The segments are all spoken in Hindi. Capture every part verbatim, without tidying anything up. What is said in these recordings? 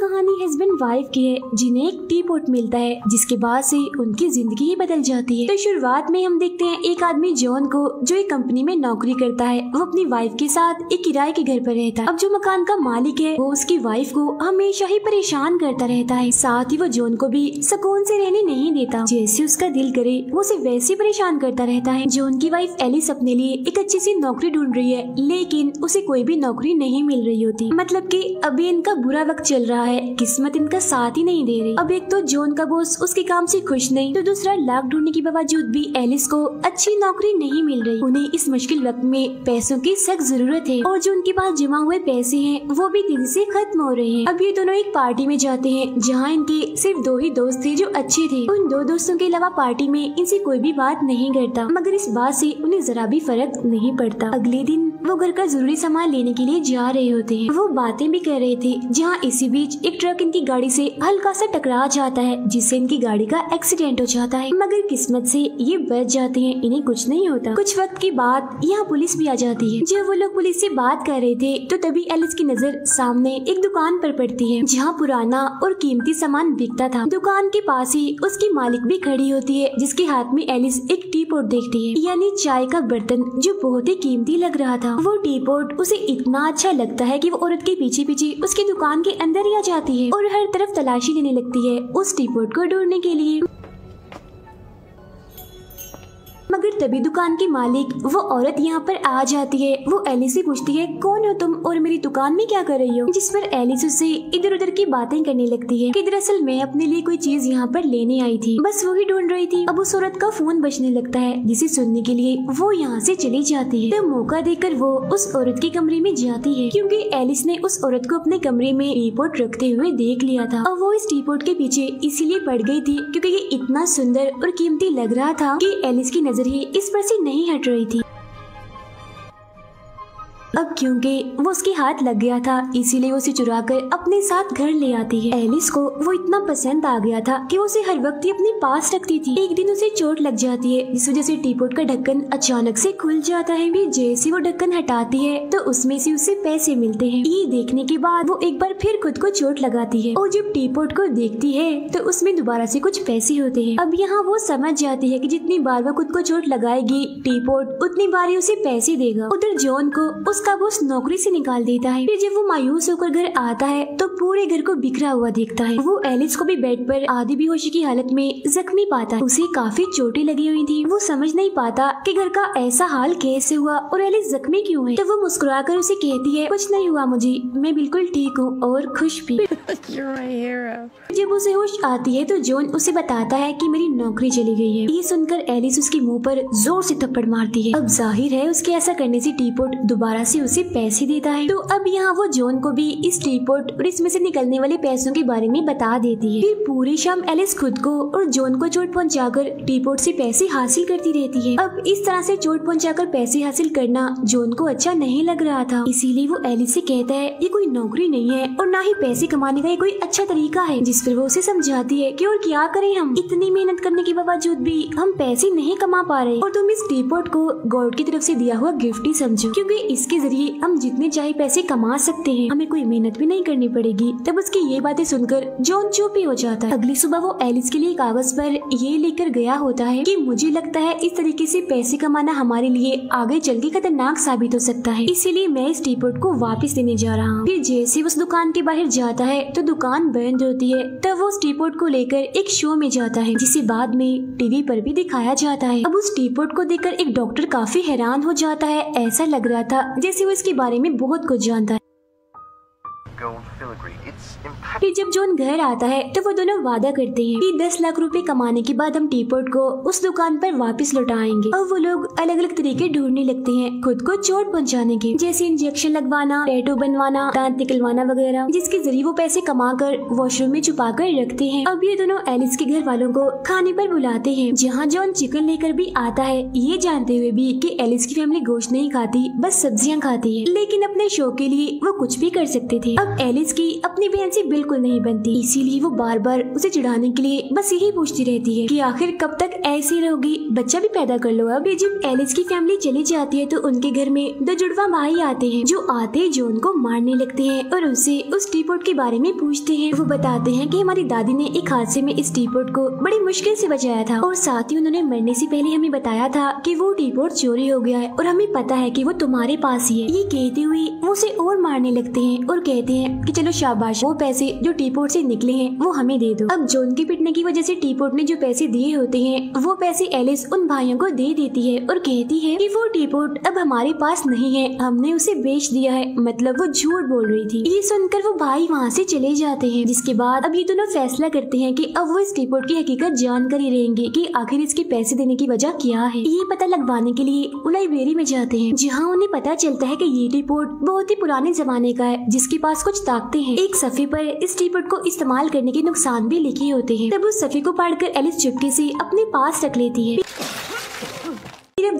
कहानी हस्बैंड वाइफ की है जिन्हें एक टीपॉट मिलता है जिसके बाद से उनकी जिंदगी ही बदल जाती है। तो शुरुआत में हम देखते हैं एक आदमी जॉन को जो एक कंपनी में नौकरी करता है, वो अपनी वाइफ के साथ एक किराए के घर पर रहता है। अब जो मकान का मालिक है वो उसकी वाइफ को हमेशा ही परेशान करता रहता है, साथ ही वो जॉन को भी सुकून से रहने नहीं देता। जैसे उसका दिल करे वो उसे वैसे परेशान करता रहता है। जॉन की वाइफ एलिस अपने लिए एक अच्छी सी नौकरी ढूंढ रही है, लेकिन उसे कोई भी नौकरी नहीं मिल रही होती। मतलब कि अभी इनका बुरा वक्त चल रहा है, किस्मत इनका साथ ही नहीं दे रही। अब एक तो जॉन का बॉस उसके काम से खुश नहीं, तो दूसरा लाख ढूंढने के बावजूद भी एलिस को अच्छी नौकरी नहीं मिल रही। उन्हें इस मुश्किल वक्त में पैसों की सख्त जरूरत है और जो उनके पास जमा हुए पैसे हैं वो भी तेजी से खत्म हो रहे हैं। अब ये दोनों एक पार्टी में जाते हैं जहाँ इनके सिर्फ दो ही दोस्त थे जो अच्छे थे। उन दो दोस्तों के अलावा पार्टी में इनसे कोई भी बात नहीं करता, मगर इस बात से उन्हें जरा भी फर्क नहीं पड़ता। अगले दिन वो घर का जरूरी सामान लेने के लिए जा रहे होते हैं, वो बातें भी कर रहे थे जहाँ इसी बीच एक ट्रक इनकी गाड़ी से हल्का सा टकरा जाता है जिससे इनकी गाड़ी का एक्सीडेंट हो जाता है, मगर किस्मत से ये बच जाते हैं, इन्हें कुछ नहीं होता। कुछ वक्त के बाद यहाँ पुलिस भी आ जाती है। जब वो लोग पुलिस से बात कर रहे थे तो तभी एलिस की नजर सामने एक दुकान पर पड़ती है जहाँ पुराना और कीमती सामान बिकता था। दुकान के पास ही उसकी मालिक भी खड़ी होती है जिसके हाथ में एलिस एक टीपॉट देखती है, यानी चाय का बर्तन जो बहुत ही कीमती लग रहा था। वो टीपॉट उसे इतना अच्छा लगता है कि वो औरत के पीछे पीछे उसकी दुकान के अंदर ही आ जाती है और हर तरफ तलाशी लेने लगती है उस टीपॉट को ढूंढने के लिए। मगर तभी दुकान के मालिक वो औरत यहाँ पर आ जाती है। वो एलिस से पूछती है कौन हो तुम और मेरी दुकान में क्या कर रही हो, जिस पर एलिस उससे इधर उधर की बातें करने लगती है कि दरअसल मैं अपने लिए कोई चीज यहाँ पर लेने आई थी, बस वही ढूंढ रही थी। अब उस औरत का फोन बजने लगता है जिसे सुनने के लिए वो यहाँ से चली जाती है। तो मौका देकर वो उस औरत के कमरे में जाती है क्योंकि एलिस ने उस औरत को अपने कमरे में टीपॉट रखते हुए देख लिया था और वो इस टीपॉट के पीछे इसीलिए पड़ गई थी क्योंकि ये इतना सुंदर और कीमती लग रहा था कि एलिस की नजर ही इस पर से नहीं हट रही थी। अब क्योंकि वो उसके हाथ लग गया था इसीलिए उसे चुरा कर अपने साथ घर ले आती है। एलिस को वो इतना पसंद आ गया था कि वो उसे हर वक्त ही अपने पास रखती थी। एक दिन उसे चोट लग जाती है जिस वजह से टीपॉट का ढक्कन अचानक से खुल जाता है। भी जैसे वो ढक्कन हटाती है तो उसमें से उसे पैसे मिलते हैं। ये देखने के बाद वो एक बार फिर खुद को चोट लगाती है और जब टीपॉट को देखती है तो उसमें दोबारा से कुछ पैसे होते हैं। अब यहाँ वो समझ जाती है कि जितनी बार वो खुद को चोट लगाएगी टीपॉट उतनी बार ही उसे पैसे देगा। उधर जॉन को उसका बॉस नौकरी से निकाल देता है। फिर जब वो मायूस होकर घर आता है तो पूरे घर को बिखरा हुआ देखता है। वो एलिस को भी बेड पर आधी बेहोशी की हालत में जख्मी पाता है, उसे काफी चोटें लगी हुई थी। वो समझ नहीं पाता कि घर का ऐसा हाल कैसे हुआ और एलिस जख्मी क्यों है। तो वो मुस्कुराकर उसे कहती है कुछ नहीं हुआ मुझे, मैं बिल्कुल ठीक हूँ और खुश भी। जब उसे होश आती है तो जॉन उसे बताता है कि मेरी नौकरी चली गई है। ये सुनकर एलिस उसके मुँह पर जोर से थप्पड़ मारती है। अब जाहिर है उसके ऐसा करने से टीपॉट दोबारा से उसे पैसे देता है। तो अब यहाँ वो जॉन को भी इस टीपॉट और इसमें से निकलने वाले पैसों के बारे में बता देती है। फिर पूरी शाम एलिस खुद को और जॉन को चोट पहुँचाकर टीपॉट से पैसे हासिल करती रहती है। अब इस तरह से चोट पहुँचाकर पैसे हासिल करना जॉन को अच्छा नहीं लग रहा था, इसीलिए वो एलिस से कहता है ये कोई नौकरी नहीं है और ना ही पैसे कमाने का ये कोई अच्छा तरीका है। जिस पर वो उसे समझाती है कि और क्या करें, हम इतनी मेहनत करने के बावजूद भी हम पैसे नहीं कमा पा रहे और तुम इस टीपॉट को गॉड की तरफ से दिया हुआ गिफ्ट ही समझो क्योंकि इसके जरिए हम जितने चाहे पैसे कमा सकते हैं, हमें कोई मेहनत भी नहीं करनी पड़ेगी। तब उसकी ये बातें सुनकर जॉन चुप ही हो जाता है। अगली सुबह वो एलिस के लिए कागज पर ये लेकर गया होता है कि मुझे लगता है इस तरीके से पैसे कमाना हमारे लिए आगे चल के खतरनाक साबित हो सकता है, इसीलिए मैं इस टीपॉट को वापस देने जा रहा हूँ। फिर जैसे उस दुकान के बाहर जाता है तो दुकान बंद होती है। तब वो उस टीपॉट को लेकर एक शो में जाता है जिसे बाद में टीवी पर भी दिखाया जाता है। अब उस टीपॉट को देखकर एक डॉक्टर काफी हैरान हो जाता है, ऐसा लग रहा था जैसे वो इसके बारे में बहुत कुछ जानता है। फिर जब जॉन घर आता है तो वो दोनों वादा करते हैं कि दस लाख रुपए कमाने के बाद हम टीपॉट को उस दुकान पर वापस लौटाएंगे। और वो लोग अलग अलग तरीके ढूंढने लगते हैं खुद को चोट पहुंचाने के, जैसे इंजेक्शन लगवाना, टैटू बनवाना, दांत निकलवाना वगैरह, जिसके जरिए वो पैसे कमाकर वॉशरूम में छुपा कर रखते हैं। अब ये दोनों एलिस के घर वालों को खाने पर बुलाते हैं जहाँ जॉन चिकन लेकर भी आता है, ये जानते हुए भी कि एलिस की फैमिली गोश्त नहीं खाती, बस सब्जियाँ खाती है। लेकिन अपने शो के लिए वो कुछ भी कर सकते थे। अब एलिस अलीस की अपनी बहन से बिल्कुल नहीं बनती, इसीलिए वो बार बार उसे चिढ़ाने के लिए बस यही पूछती रहती है कि आखिर कब तक ऐसे ही रहोगी, बच्चा भी पैदा कर लो। अब जब एलिस की फैमिली चली जाती है तो उनके घर में दो जुड़वा भाई आते हैं जो आते जॉन को मारने लगते हैं और उसे उस टीपॉट के बारे में पूछते हैं। वो बताते हैं कि हमारी दादी ने एक हादसे में इस टीपॉट को बड़ी मुश्किल से बचाया था और साथ ही उन्होंने मरने से पहले हमें बताया था कि वो टीपॉट चोरी हो गया है और हमें पता है कि वो तुम्हारे पास ही है। ये कहते हुए वो उसे और मारने लगते हैं और कहते हैं कि चलो शाबाश, वो पैसे जो टीपॉट से निकले हैं वो हमें दे दो। अब जॉन के पिटने की वजह से टीपॉट ने जो पैसे दिए होते हैं वो पैसे एलिस उन भाइयों को दे देती है और कहती है कि वो टीपॉट अब हमारे पास नहीं है, हमने उसे बेच दिया है, मतलब वो झूठ बोल रही थी। ये सुनकर वो भाई वहाँ से चले जाते हैं, जिसके बाद अब ये दोनों फैसला करते हैं कि अब वो इस टीपॉट की हकीकत जानकर ही रहेंगे कि आखिर इसके पैसे देने की वजह क्या है। ये पता लगवाने के लिए वो लाइब्रेरी में जाते हैं जहाँ उन्हें पता चलता है कि ये टीपॉट बहुत ही पुराने जमाने का है जिसके पास कुछ ताकतें हैं। एक सफ़े पर इस टीपॉट को इस्तेमाल करने के नुकसान भी लिखे होते हैं। तब उस सफ़े को पढ़कर एलिस चुपके से अपने पास रख लेती है।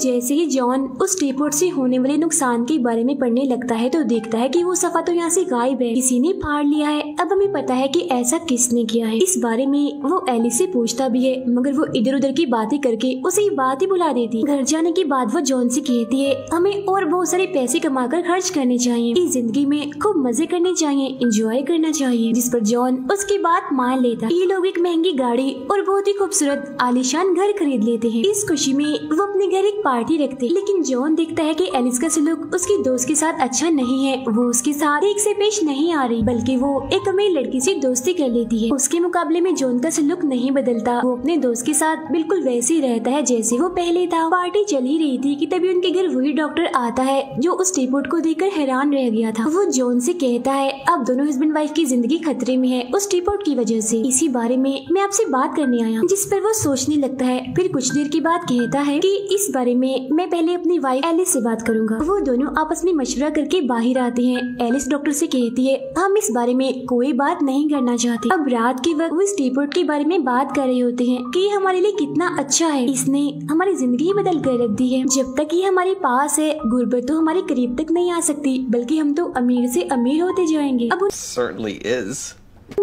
जैसे ही जॉन उस टीपॉट से होने वाले नुकसान के बारे में पढ़ने लगता है तो देखता है कि वो सफ़ा तो यहाँ से गायब है, किसी ने फाड़ लिया है। अब हमें पता है कि ऐसा किसने किया है। इस बारे में वो एलिस से पूछता भी है मगर वो इधर उधर की बातें करके उसे ये बात ही भुला देती। घर जाने के बाद वो जॉन से कहती है हमें और बहुत सारे पैसे कमा कर खर्च करने चाहिए, इस जिंदगी में खूब मजे करने चाहिए, इंजॉय करना चाहिए, जिस पर जॉन उसकी बात मान लेता। ये लोग एक महंगी गाड़ी और बहुत ही खूबसूरत आलीशान घर खरीद लेते हैं। इस खुशी में वो अपने घर एक पार्टी रखते, लेकिन जॉन देखता है कि एलिस का सलूक उसके दोस्त के साथ अच्छा नहीं है, वो उसके साथ एक से पेश नहीं आ रही, बल्कि वो एक अमीर लड़की से दोस्ती कर लेती है। उसके मुकाबले में जॉन का सलूक नहीं बदलता, वो अपने दोस्त के साथ बिल्कुल वैसे ही रहता है जैसे वो पहले था। पार्टी चल ही रही थी कि तभी उनके घर वही डॉक्टर आता है जो उस टीपॉट को देखकर हैरान रह गया था। वो जॉन से कहता है अब दोनों हस्बैंड वाइफ की जिंदगी खतरे में है उस टीपॉट की वजह से, इसी बारे में मैं आपसे बात करने आया, जिस पर वो सोचने लगता है। फिर कुछ देर के बाद कहता है कि इस बारे में मैं पहले अपनी वाइफ एलिस से बात करूंगा। वो दोनों आपस में मशवरा करके बाहर आते हैं। एलिस डॉक्टर से कहती है हम इस बारे में कोई बात नहीं करना चाहते। अब रात के वक्त वो इस टीपॉट के बारे में बात कर रहे होते हैं कि हमारे लिए कितना अच्छा है, इसने हमारी जिंदगी बदल कर रख दी है। जब तक ये हमारे पास है गुर्बत तो हमारे करीब तक नहीं आ सकती, बल्कि हम तो अमीर से अमीर होते जाएंगे। अब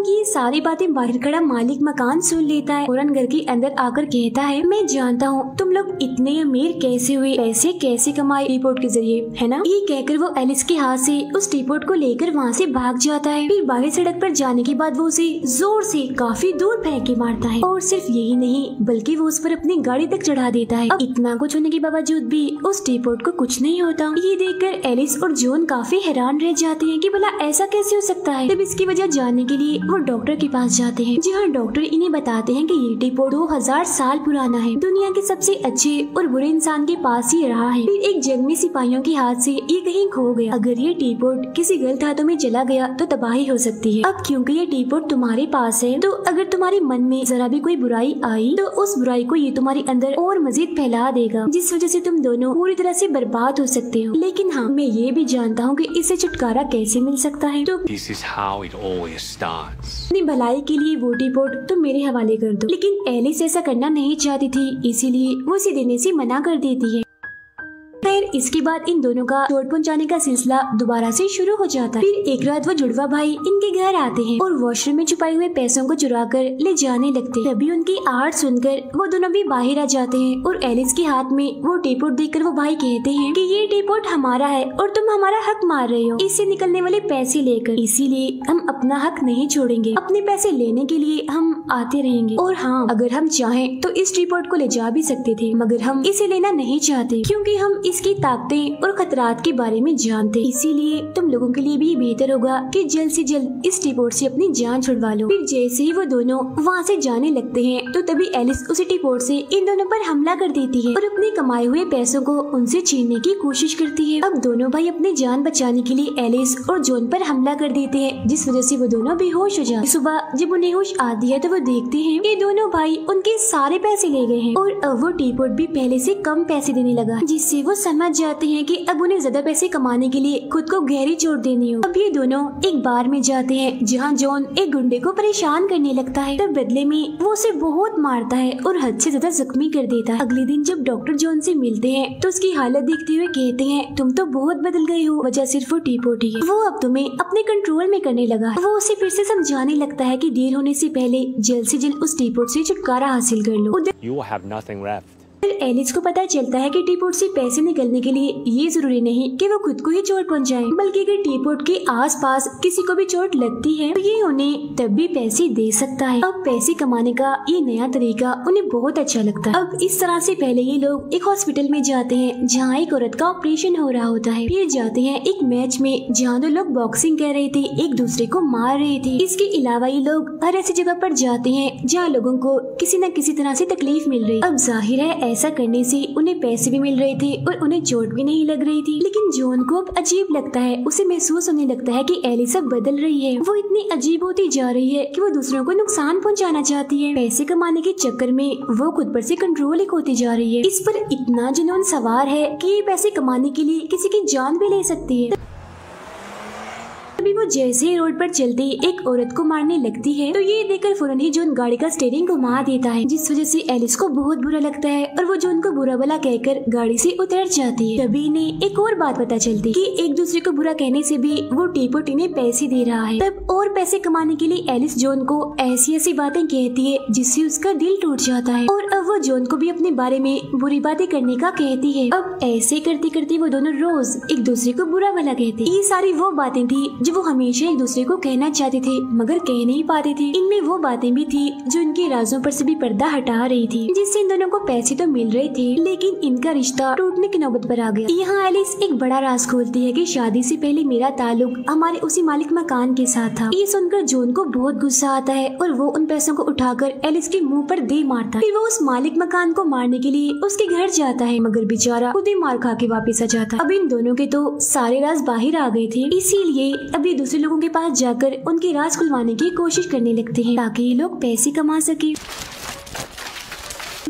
ये सारी बातें बाहर खड़ा मालिक मकान सुन लेता है और घर के अंदर आकर कहता है मैं जानता हूँ तुम लोग इतने अमीर कैसे हुए, पैसे कैसे कमाए, टीपॉट के जरिए, है ना। ये कहकर वो एलिस के हाथ से उस टीपॉट को लेकर वहाँ से भाग जाता है। फिर बाहर सड़क पर जाने के बाद वो उसे जोर से काफी दूर फेंक के मारता है और सिर्फ यही नहीं बल्कि वो उस पर अपनी गाड़ी तक चढ़ा देता है। अब इतना कुछ होने के बावजूद भी उस टीपॉट को कुछ नहीं होता। ये देख कर एलिस और जॉन काफी हैरान रह जाते हैं की भला ऐसा कैसे हो सकता है। तब इसकी वजह जानने के लिए वो डॉक्टर के पास जाते हैं जहाँ डॉक्टर इन्हें बताते हैं कि ये टीपॉट दो हज़ार साल पुराना है, दुनिया के सबसे अच्छे और बुरे इंसान के पास ही रहा है। फिर एक जंग में सिपाहियों के हाथ से ये कहीं खो गया, अगर ये टीपॉट किसी गलत हाथों में चला गया तो तबाही हो सकती है। अब क्योंकि ये टीपॉट तुम्हारे पास है तो अगर तुम्हारे मन में जरा भी कोई बुराई आई तो उस बुराई को ये तुम्हारे अंदर और मजीद फैला देगा, जिस वजह से तुम दोनों पूरी तरह से बर्बाद हो सकते हो। लेकिन हाँ, मैं ये भी जानता हूँ कि इससे छुटकारा कैसे मिल सकता है। तो अपनी भलाई के लिए वो टीपॉट तुम मेरे हवाले कर दो, लेकिन एलिस ऐसा करना नहीं चाहती थी, इसीलिए वो उसे देने से मना कर देती है। खैर, इसके बाद इन दोनों का चोट पहुंचाने का सिलसिला दोबारा से शुरू हो जाता है। फिर एक रात वो जुड़वा भाई इनके घर आते हैं और वॉशरूम में छुपाए हुए पैसों को चुरा कर ले जाने लगते हैं। तभी उनकी आहट सुनकर वो दोनों भी बाहर आ जाते हैं और एलिस के हाथ में वो टीपॉट देखकर वो भाई कहते हैं कि ये टीपॉट हमारा है और तुम हमारा हक मार रहे हो, इससे निकलने वाले पैसे लेकर, इसीलिए हम अपना हक नहीं छोड़ेंगे, अपने पैसे लेने के लिए हम आते रहेंगे। और हाँ, अगर हम चाहें तो इस टीपॉट को ले जा भी सकते थे, मगर हम इसे लेना नहीं चाहते क्योंकि हम इसकी ताकतें और खतरात के बारे में जानते, इसीलिए तुम लोगों के लिए भी बेहतर होगा कि जल्द से जल्द इस टीपॉट से अपनी जान छुड़वा लो। फिर जैसे ही वो दोनों वहाँ से जाने लगते हैं तो तभी एलिस उसी टीपॉट से इन दोनों पर हमला कर देती है और अपने कमाए हुए पैसों को उनसे छीनने की कोशिश करती है। अब दोनों भाई अपनी जान बचाने के लिए एलिस और जॉन पर हमला कर देते हैं, जिस वजह से वो दोनों बेहोश हो जाते। सुबह जब उन्हें होश आती है तो वो देखते हैं कि दोनों भाई उनके सारे पैसे ले गए हैं और वो टीपॉट भी पहले से कम पैसे देने लगा, जिससे वो समझ समझ जाते हैं कि अब उन्हें ज्यादा पैसे कमाने के लिए खुद को गहरी चोट देनी हो। अब ये दोनों एक बार में जाते हैं जहाँ जॉन एक गुंडे को परेशान करने लगता है, तब बदले में वो उसे बहुत मारता है और हद से ज्यादा जख्मी कर देता है। अगले दिन जब डॉक्टर जॉन से मिलते हैं तो उसकी हालत देखते हुए कहते हैं तुम तो बहुत बदल गई हो, वजह सिर्फ वो टीपोट ही है। वो अब तुम्हें अपने कंट्रोल में करने लगा। वो उसे फिर से समझाने लगता है कि देर होने से पहले जल्द से जल्द उस टीपोट से छुटकारा हासिल कर लो। You have nothing left. फिर एलिस को पता चलता है कि टीपोट से पैसे निकलने के लिए ये जरूरी नहीं कि वो खुद को ही चोट पहुंचाए, बल्कि अगर टीपोट के आसपास किसी को भी चोट लगती है तो ये उन्हें तब भी पैसे दे सकता है। अब पैसे कमाने का ये नया तरीका उन्हें बहुत अच्छा लगता है। अब इस तरह से पहले ये लोग एक हॉस्पिटल में जाते हैं जहाँ एक औरत का ऑपरेशन हो रहा होता है। ये जाते हैं एक मैच में जहाँ दो लोग बॉक्सिंग कर रहे थे, एक दूसरे को मार रहे थे। इसके अलावा ये लोग हर ऐसी जगह पर जाते हैं जहाँ लोगों को किसी न किसी तरह से तकलीफ मिल रही। अब जाहिर है ऐसा करने से उन्हें पैसे भी मिल रहे थे और उन्हें चोट भी नहीं लग रही थी। लेकिन जॉन को अब अजीब लगता है, उसे महसूस होने लगता है कि एलिस अब बदल रही है। वो इतनी अजीब होती जा रही है कि वो दूसरों को नुकसान पहुंचाना चाहती है। पैसे कमाने के चक्कर में वो खुद पर से कंट्रोल ही खोती जा रही है। इस पर इतना जुनून सवार है कि ये पैसे कमाने के लिए किसी की जान भी ले सकती है। वो जैसे ही रोड पर चलती एक औरत को मारने लगती है तो ये देखकर फौरन ही जॉन गाड़ी का स्टीयरिंग घुमा देता है, जिस वजह से एलिस को बहुत बुरा लगता है और वो जॉन को बुरा भला कहकर गाड़ी से उतर जाती है। तभी इन्हें एक और बात पता चलती कि एक दूसरे को बुरा कहने से भी वो टीपोट इन्हें पैसे दे रहा है। तब और पैसे कमाने के लिए एलिस जॉन को ऐसी ऐसी बातें कहती है जिससे उसका दिल टूट जाता है और अब वो जॉन को भी अपने बारे में बुरी बातें करने का कहती है। अब ऐसे करते करते वो दोनों रोज एक दूसरे को बुरा भला कहते। ये सारी वो बातें थी जो वो हमेशा एक दूसरे को कहना चाहते थे मगर कह नहीं पाते थे। इनमें वो बातें भी थी जो इनके राजों पर से भी पर्दा हटा रही थी, जिससे इन दोनों को पैसे तो मिल रहे थे लेकिन इनका रिश्ता टूटने की नौबत पर आ गया। यहाँ एलिस एक बड़ा राज खोलती है कि शादी से पहले मेरा ताल्लुक हमारे उसी मालिक मकान के साथ था। ये सुनकर जॉन को बहुत गुस्सा आता है और वो उन पैसों को उठाकर एलिस के मुँह पर दे मारता है। फिर वो उस मालिक मकान को मारने के लिए उसके घर जाता है मगर बेचारा खुद ही मार खा के वापिस आ जाता है। अब इन दोनों के तो सारे राज बाहर आ गए थे, इसीलिए अब ये दूसरे लोगों के पास जाकर उनके राज खुलवाने की कोशिश करने लगते हैं ताकि ये लोग पैसे कमा सके।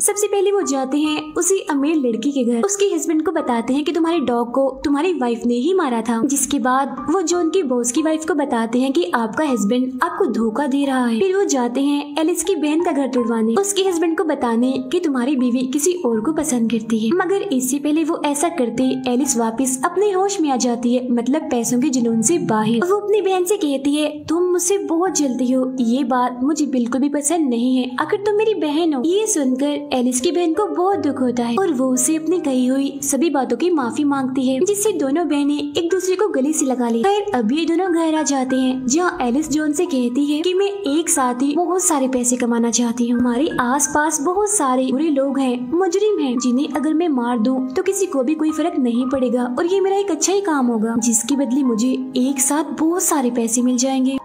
सबसे पहले वो जाते हैं उसी अमीर लड़की के घर, उसके हस्बैंड को बताते हैं कि तुम्हारे डॉग को तुम्हारी वाइफ ने ही मारा था। जिसके बाद वो जॉन की बॉस की वाइफ को बताते हैं कि आपका हस्बैंड आपको धोखा दे रहा है। फिर वो जाते हैं एलिस की बहन का घर तोड़वाने, उसके हस्बैंड को बताने कि तुम्हारी बीवी किसी और को पसंद करती है। मगर इससे पहले वो ऐसा करते एलिस वापिस अपने होश में आ जाती है, मतलब पैसों के जुनून से बाहर। वो अपनी बहन से कहती है तुम मुझसे बहुत जलती हो, ये बात मुझे बिल्कुल भी पसंद नहीं है, आखिर तुम मेरी बहन हो। ये सुनकर एलिस की बहन को बहुत दुख होता है और वो उसे अपनी कही हुई सभी बातों की माफी मांगती है, जिससे दोनों बहनें एक दूसरे को गले से लगा ली। खैर अब ये दोनों घर आ जाते हैं जहाँ एलिस जॉन से कहती है कि मैं एक साथ ही बहुत सारे पैसे कमाना चाहती हूँ, हमारे आसपास बहुत सारे बुरे लोग हैं, मुजरिम हैं, जिन्हें अगर मैं मार दूँ तो किसी को भी कोई फर्क नहीं पड़ेगा और ये मेरा एक अच्छा ही काम होगा जिसके बदले मुझे एक साथ बहुत सारे पैसे मिल जाएंगे।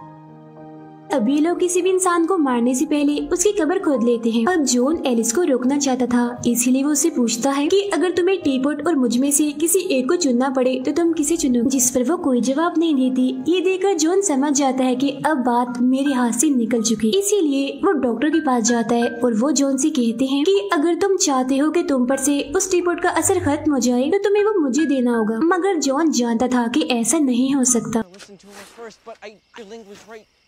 अब ये लोग किसी भी इंसान को मारने से पहले उसकी कब्र खोद लेते हैं। अब जॉन एलिस को रोकना चाहता था, इसीलिए वो उससे पूछता है कि अगर तुम्हें टीपोट और मुझ में से किसी एक को चुनना पड़े तो तुम किसे चुनो, जिस पर वो कोई जवाब नहीं देती। ये देखकर जॉन समझ जाता है कि अब बात मेरे हाथ से निकल चुकी, इसीलिए वो डॉक्टर के पास जाता है और वो जॉन से कहते हैं कि अगर तुम चाहते हो कि तुम पर से उस टीपोट का असर खत्म हो जाए तो तुम्हें वो मुझे देना होगा। मगर जॉन जानता था कि ऐसा नहीं हो सकता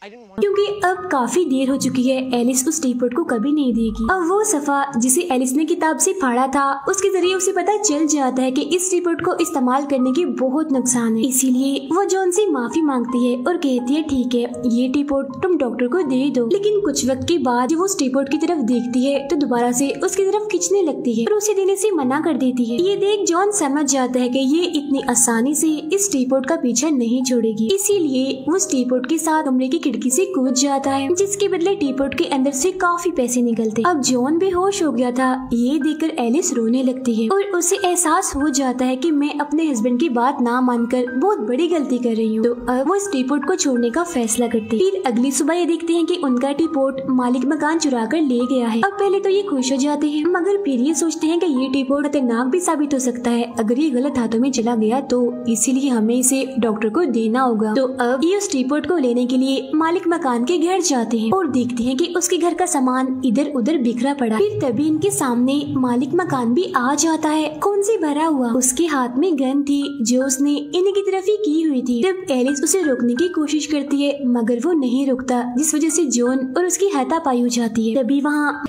क्योंकि अब काफी देर हो चुकी है, एलिस उस टीपोट को कभी नहीं देगी। अब वो सफा जिसे एलिस ने किताब से फाड़ा था उसके जरिए उसे पता चल जाता है कि इस टीपोट को इस्तेमाल करने के बहुत नुकसान है, इसीलिए वो जॉन से माफी मांगती है और कहती है ठीक है ये टीपोट तुम डॉक्टर को दे दो। लेकिन कुछ वक्त के बाद वो उस टीपोट की तरफ देखती है तो दोबारा से उसकी तरफ खींचने लगती है और उसे देने से मना कर देती है। ये देख जॉन समझ जाता है कि ये इतनी आसानी से इस टीपोट का पीछा नहीं छोड़ेगी, इसीलिए वो उस टीपोट के साथ कमरे की खिड़की से कूद जाता है, जिसके बदले टीपोट के अंदर से काफी पैसे निकलते। अब जॉन बेहोश हो गया था, ये देखकर एलिस रोने लगती है और उसे एहसास हो जाता है कि मैं अपने हस्बैंड की बात ना मानकर बहुत बड़ी गलती कर रही हूँ। तो अब वो इस टीपोट को छोड़ने का फैसला करती है। फिर अगली सुबह ये देखते हैं कि उनका टीपोट मालिक मकान चुरा कर ले गया है। अब पहले तो ये खुश हो जाते हैं मगर फिर ये सोचते हैं कि ये टीपोट खतरनाक भी साबित हो सकता है अगर ये गलत हाथों में चला गया, तो इसीलिए हमें इसे डॉक्टर को देना होगा। तो अब ये उस टीपोट को लेने के लिए मालिक मकान के घर जाते हैं और देखते हैं कि उसके घर का सामान इधर उधर बिखरा पड़ा। फिर तभी इनके सामने मालिक मकान भी आ जाता है, खून से भरा हुआ। उसके हाथ में गन थी जो उसने इन्हीं की तरफ ही की हुई थी। तब एलिस उसे रोकने की कोशिश करती है मगर वो नहीं रुकता, जिस वजह से जॉन और उसकी हाथापाई हो जाती है। तभी वहाँ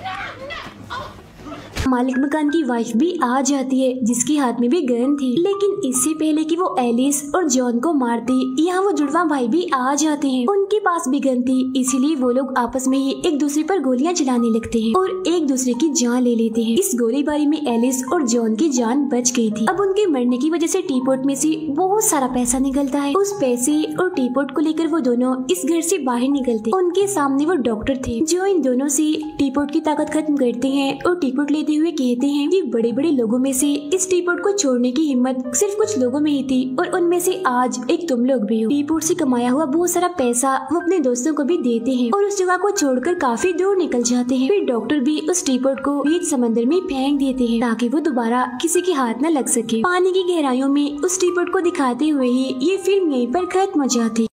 मालिक मकान की वाइफ भी आ जाती है जिसके हाथ में भी गन थी। लेकिन इससे पहले कि वो एलिस और जॉन को मारती, यहाँ वो जुड़वा भाई भी आ जाते हैं। उनके पास भी गन थी, इसीलिए वो लोग आपस में ही एक दूसरे पर गोलियाँ चलाने लगते हैं और एक दूसरे की जान ले लेते हैं। इस गोलीबारी में एलिस और जॉन की जान बच गई थी। अब उनके मरने की वजह से टीपोट में से बहुत सारा पैसा निकलता है। उस पैसे और टीपोट को लेकर वो दोनों इस घर से बाहर निकलते। उनके सामने वो डॉक्टर थे जो इन दोनों से टीपोट की ताकत खत्म करते हैं और टीपोट लेते हुए कहते हैं कि बड़े बड़े लोगों में से इस टीपोट को छोड़ने की हिम्मत सिर्फ कुछ लोगों में ही थी और उनमें से आज एक तुम लोग भी हो। टीपोट से कमाया हुआ बहुत सारा पैसा वो अपने दोस्तों को भी देते हैं और उस जगह को छोड़कर काफी दूर निकल जाते हैं। फिर डॉक्टर भी उस टीपोट को बीच समंदर में फेंक देते हैं ताकि वो दोबारा किसी के हाथ न लग सके। पानी की गहराइयों में उस टीपोट को दिखाते हुए ही ये फिल्म यहीं पर खत्म हो जाती।